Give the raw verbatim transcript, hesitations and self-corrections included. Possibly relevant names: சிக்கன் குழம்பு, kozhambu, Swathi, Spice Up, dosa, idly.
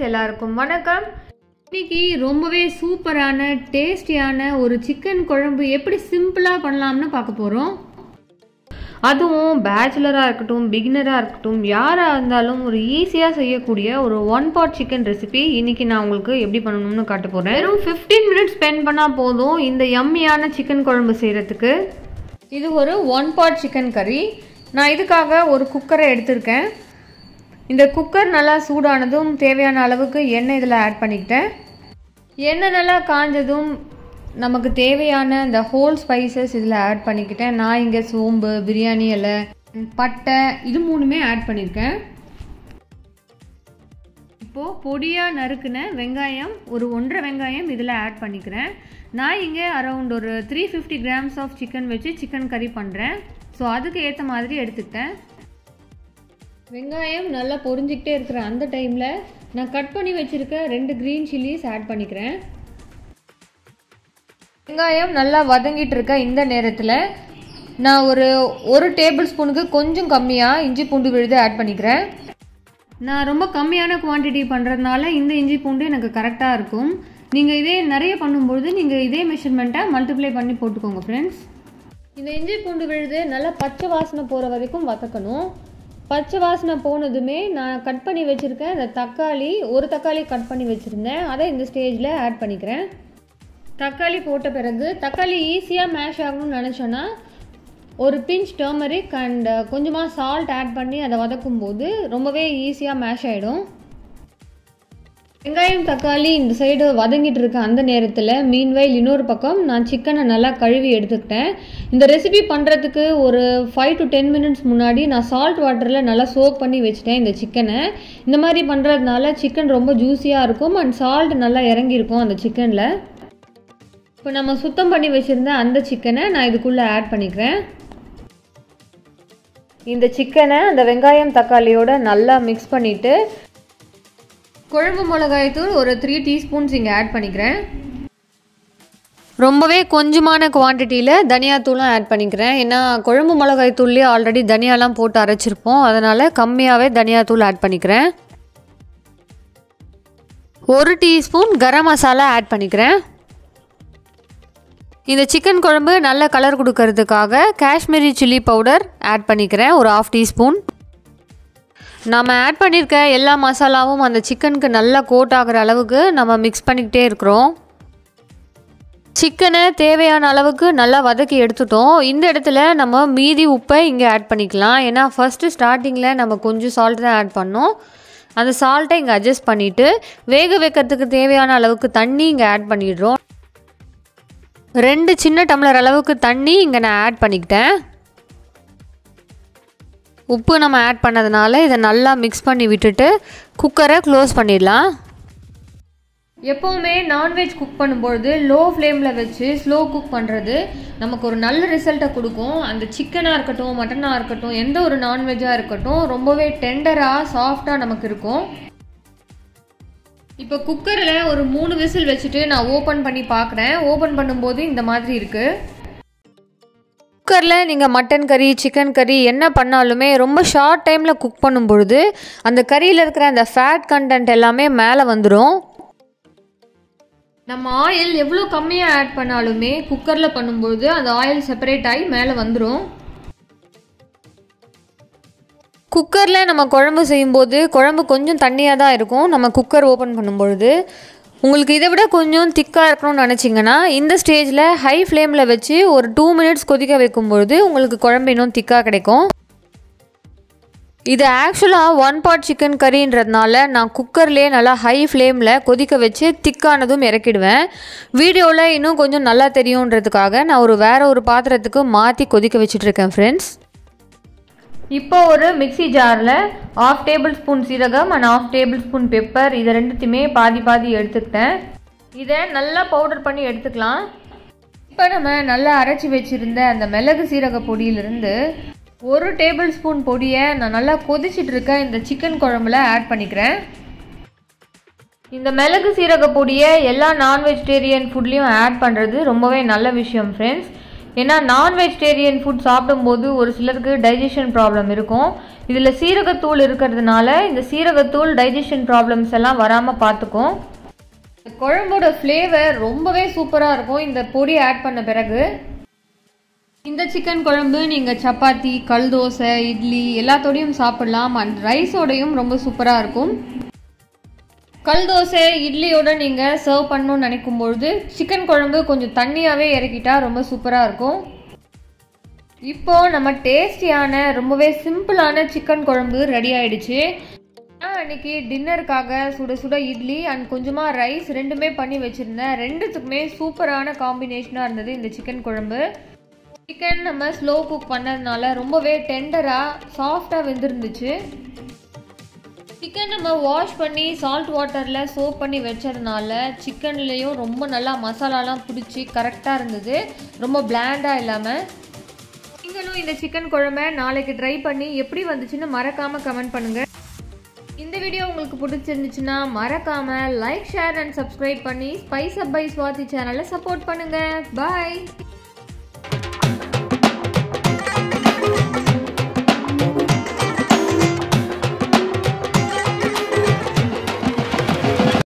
Friends, எல்லாருக்கும் வணக்கம். இன்னைக்கு ரொம்பவே சூப்பரான டேஸ்டியான ஒரு சிக்கன் குழம்பு எப்படி சிம்பிளாக பண்ணலாம்னு பார்க்க போகிறோம். அதுவும் பேச்சுலராக இருக்கட்டும், பிகினராக இருக்கட்டும், யாராக இருந்தாலும் ஒரு ஈஸியாக செய்யக்கூடிய ஒரு ஒன் பாட் சிக்கன் ரெசிபி இன்னைக்கு நான் உங்களுக்கு எப்படி பண்ணணும்னு காட்ட போகிறேன். வெறும் ஃபிஃப்டீன் மினிட்ஸ் ஸ்பெண்ட் பண்ணால் போதும் இந்த யம்மியான சிக்கன் குழம்பு செய்கிறதுக்கு. இது ஒரு ஒன் பாட் சிக்கன் கறி. நான் இதுக்காக ஒரு குக்கரை எடுத்திருக்கேன். இந்த குக்கர் நல்லா சூடானதும் தேவையான அளவுக்கு எண்ணெய் இதில் ஆட் பண்ணிக்கிட்டேன். எண்ணெய் நல்லா காஞ்சதும் நமக்கு தேவையான இந்த ஹோல் ஸ்பைசஸ் இதில் ஆட் பண்ணிக்கிட்டேன். நான் இங்கே சோம்பு, பிரியாணி இலை, பட்டை இது மூணுமே ஆட் பண்ணியிருக்கேன். இப்போது பொடியாக நறுக்குன வெங்காயம் ஒரு ஒன்றரை வெங்காயம் இதில் ஆட் பண்ணிக்கிறேன். நான் இங்கே அரௌண்ட் ஒரு three fifty grams of chicken வச்சு சிக்கன் கறி பண்ணுறேன். ஸோ அதுக்கு ஏற்ற மாதிரி எடுத்துக்கிட்டேன். வெங்காயம் நல்லா பொரிஞ்சிக்கிட்டே இருக்கிற அந்த டைமில் நான் கட் பண்ணி வச்சுருக்க ரெண்டு க்ரீன் சில்லிஸ் ஆட் பண்ணிக்கிறேன். வெங்காயம் நல்லா வதங்கிட்டு இருக்க இந்த நேரத்தில் நான் ஒரு ஒரு டேபிள் ஸ்பூனுக்கு கொஞ்சம் கம்மியாக இஞ்சி பூண்டு விழுது ஆட் பண்ணிக்கிறேன். நான் ரொம்ப கம்மியான குவான்டிட்டி பண்ணுறதுனால இந்த இஞ்சி பூண்டு எனக்கு கரெக்டாக இருக்கும். நீங்கள் இதே நிறைய பண்ணும்பொழுது நீங்கள் இதே மெஷர்மெண்ட்டை மல்டிப்ளை பண்ணி போட்டுக்கோங்க ஃப்ரெண்ட்ஸ். இந்த இஞ்சி பூண்டு விழுது நல்லா பச்சை வாசனை போகிற வரைக்கும் வதக்கணும். பச்சை வாசனை போனதுமே நான் கட் பண்ணி வச்சுருக்கேன் இந்த தக்காளி, ஒரு தக்காளி கட் பண்ணி வச்சுருந்தேன், அதை இந்த ஸ்டேஜில் ஆட் பண்ணிக்கிறேன். தக்காளி போட்ட பிறகு தக்காளி ஈஸியாக மேஷ் ஆகணும்னு நினச்சோன்னா ஒரு பிஞ்ச் டர்மரிக் அண்ட் கொஞ்சமாக சால்ட் ஆட் பண்ணி அதை வதக்கும்போது ரொம்பவே ஈஸியாக மேஷ் ஆகிடும். வெங்காயம் தக்காளி இந்த சைடு வதங்கிட்டு இருக்க அந்த நேரத்தில் மீன்வைல் இன்னொரு பக்கம் நான் சிக்கனை நல்லா கழுவி எடுத்துக்கிட்டேன். இந்த ரெசிபி பண்ணுறதுக்கு ஒரு ஃபைவ் டு டென் மினிட்ஸ் முன்னாடி நான் சால்ட் வாட்டரில் நல்லா சோக் பண்ணி வச்சுட்டேன் இந்த சிக்கனை. இந்த மாதிரி பண்ணுறதுனால சிக்கன் ரொம்ப ஜூஸியாக இருக்கும் அண்ட் சால்ட் நல்லா இறங்கியிருக்கும் அந்த சிக்கனில். இப்போ நம்ம சுத்தம் பண்ணி வச்சுருந்த அந்த சிக்கனை நான் இதுக்குள்ளே ஆட் பண்ணிக்கிறேன். இந்த சிக்கனை அந்த வெங்காயம் தக்காளியோட நல்லா மிக்ஸ் பண்ணிவிட்டு குழம்பு மிளகாய்த்தூள் ஒரு த்ரீ டீஸ்பூன்ஸ் இங்கே ஆட் பண்ணிக்கிறேன். ரொம்பவே கொஞ்சமான குவான்டிட்டியில் தனியாத்தூளும் ஆட் பண்ணிக்கிறேன். ஏன்னா குழம்பு மிளகாய்த்தூள்லேயே ஆல்ரெடி தனியாலாம் போட்டு அரைச்சிருப்போம், அதனால் கம்மியாகவே தனியாத்தூள் ஆட் பண்ணிக்கிறேன். ஒரு டீஸ்பூன் கரம் மசாலா ஆட் பண்ணிக்கிறேன். இந்த சிக்கன் குழம்பு நல்ல கலர் கொடுக்கறதுக்காக காஷ்மீரி சில்லி பவுடர் ஆட் பண்ணிக்கிறேன் ஒரு ஆஃப் டீஸ்பூன். நாம் ஆட் பண்ணியிருக்க எல்லா மசாலாவும் அந்த சிக்கனுக்கு நல்லா கோட் ஆகிற அளவுக்கு நம்ம மிக்ஸ் பண்ணிக்கிட்டே இருக்கிறோம். சிக்கனை தேவையான அளவுக்கு நல்லா வதக்கி எடுத்துட்டோம். இந்த இடத்துல நம்ம மீதி உப்பை இங்கே ஆட் பண்ணிக்கலாம். ஏன்னா ஃபஸ்ட்டு ஸ்டார்டிங்கில் நம்ம கொஞ்சம் சால்ட் தான் ஆட் பண்ணோம். அந்த சால்ட்டை இங்கே அட்ஜஸ்ட் பண்ணிவிட்டு வேக வைக்கிறதுக்கு தேவையான அளவுக்கு தண்ணி இங்கே ஆட் பண்ணிடுறோம். ரெண்டு சின்ன டம்ளர் அளவுக்கு தண்ணி இங்கே நான் ஆட் பண்ணிக்கிட்டேன். உப்பு நம்ம ஆட் பண்ணதுனால இதை நல்லா மிக்ஸ் பண்ணி விட்டுட்டு குக்கரை க்ளோஸ் பண்ணிடலாம். எப்போவுமே நான்வெஜ் குக் பண்ணும்பொழுது லோ ஃப்ளேமில் வச்சு ஸ்லோ குக் பண்ணுறது நமக்கு ஒரு நல்ல ரிசல்ட்டை கொடுக்கும். அந்த சிக்கனாக இருக்கட்டும், மட்டனாக இருக்கட்டும், எந்த ஒரு நான்வெஜ்ஜாக இருக்கட்டும், ரொம்பவே டெண்டராக சாஃப்டாக நமக்கு இருக்கும். இப்போ குக்கரில் ஒரு மூணு விசில் வச்சுட்டு நான் ஓப்பன் பண்ணி பார்க்குறேன். ஓப்பன் பண்ணும்போது இந்த மாதிரி இருக்குது. குக்கரில் நீங்கள் மட்டன் கறி, சிக்கன் கறி என்ன பண்ணாலுமே ரொம்ப ஷார்ட் டைமில் குக் பண்ணும் பொழுது அந்த கறியில் இருக்கிற அந்த ஃபேட் கண்டென்ட் எல்லாமே மேலே வந்துடும். நம்ம ஆயில் எவ்வளோ கம்மியாக ஆட் பண்ணாலுமே குக்கரில் பண்ணும்பொழுது அந்த ஆயில் செப்பரேட் ஆகி மேலே வந்துடும். குக்கரில் நம்ம குழம்பு செய்யும்போது குழம்பு கொஞ்சம் தண்ணியாக தான் இருக்கும் நம்ம குக்கர் ஓப்பன் பண்ணும்பொழுது. உங்களுக்கு இதை விட கொஞ்சம் திக்காக இருக்கணும்னு நினச்சிங்கன்னா இந்த ஸ்டேஜில் ஹை ஃப்ளேமில் வச்சு ஒரு டூ மினிட்ஸ் கொதிக்க வைக்கும்பொழுது உங்களுக்கு குழம்பு இன்னும் திக்காக கிடைக்கும். இது ஆக்சுவலாக ஒன் பாட் சிக்கன் கறின்றதுனால நான் குக்கர்லேயே நல்லா ஹை ஃப்ளேமில் கொதிக்க வச்சு திக்கானதும் இறக்கிடுவேன். வீடியோவில் இன்னும் கொஞ்சம் நல்லா தெரியுன்றதுக்காக நான் ஒரு வேறு ஒரு பாத்திரத்துக்கு மாற்றி கொதிக்க வச்சுட்ருக்கேன் ஃப்ரெண்ட்ஸ். இப்போ ஒரு மிக்சி ஜாரில் ஆஃப் டேபிள் ஸ்பூன் சீரகம் and half tablespoon pepper இதை ரெண்டுத்தையுமே பாதி பாதி எடுத்துக்கிட்டேன். இதை நல்லா பவுடர் பண்ணி எடுத்துக்கலாம். இப்போ நம்ம நல்லா அரைச்சி வச்சுருந்த அந்த மிளகு சீரக பொடியிலிருந்து ஒரு டேபிள் ஸ்பூன் பொடியை நான் நல்லா கொதிச்சுட்டு இருக்க இந்த சிக்கன் குழம்புல ஆட் பண்ணிக்கிறேன். இந்த மிளகு சீரக பொடியை எல்லா நான்வெஜிடேரியன் ஃபுட்லேயும் ஆட் பண்ணுறது ரொம்பவே நல்ல விஷயம் ஃப்ரெண்ட்ஸ். ஏன்னா நான் வெஜிடேரியன் ஃபுட் சாப்பிடும்போது ஒரு சிலருக்கு டைஜஷன் ப்ராப்ளம் இருக்கும். இதில் சீரகத்தூள் இருக்கிறதுனால இந்த சீரகத்தூள் டைஜஷன் ப்ராப்ளம்ஸ் எல்லாம் வராமல் பார்த்துக்கும். குழம்போட ஃப்ளேவர் ரொம்பவே சூப்பராக இருக்கும் இந்த பொடி ஆட் பண்ண பிறகு. இந்த சிக்கன் குழம்பு நீங்கள் சப்பாத்தி, கல் தோசை, இட்லி எல்லாத்தோடையும் சாப்பிடலாம். அண்ட் ரைஸோடையும் ரொம்ப சூப்பராக இருக்கும். கல் தோசை இட்லியோட நீங்கள் சர்வ் பண்ணணும்னு நினைக்கும் பொழுது சிக்கன் குழம்பு கொஞ்சம் தண்ணியாகவே இறக்கிட்டா ரொம்ப சூப்பராக இருக்கும். இப்போது நம்ம டேஸ்டியான ரொம்பவே சிம்பிளான சிக்கன் குழம்பு ரெடி ஆகிடுச்சு. அன்றைக்கி டின்னருக்காக சுட சுட இட்லி அண்ட் கொஞ்சமாக ரைஸ் ரெண்டுமே பண்ணி வச்சுருந்தேன். ரெண்டுத்துக்குமே சூப்பரான காம்பினேஷனாக இருந்தது இந்த சிக்கன் குழம்பு. சிக்கன் நம்ம ஸ்லோ குக் பண்ணதுனால ரொம்பவே டெண்டராக சாஃப்டாக வெந்திருந்துச்சு. சிக்கன் நம்ம வாஷ் பண்ணி சால்ட் வாட்டரில் சோப் பண்ணி வச்சதுனால சிக்கன்லேயும் ரொம்ப நல்லா மசாலாலாம் பிடிச்சி கரெக்டாக இருந்தது, ரொம்ப பிளாண்டாக இல்லாமல். நீங்களும் இந்த சிக்கன் குழம்பை நாளைக்கு ட்ரை பண்ணி எப்படி வந்துச்சுன்னு மறக்காமல் கமெண்ட் பண்ணுங்கள். இந்த வீடியோ உங்களுக்கு பிடிச்சிருந்துச்சுன்னா மறக்காமல் லைக், ஷேர் அண்ட் சப்ஸ்கிரைப் பண்ணி ஸ்பைஸ் அப் பை ஸ்வாதி சேனலை சப்போர்ட் பண்ணுங்கள். பாய்.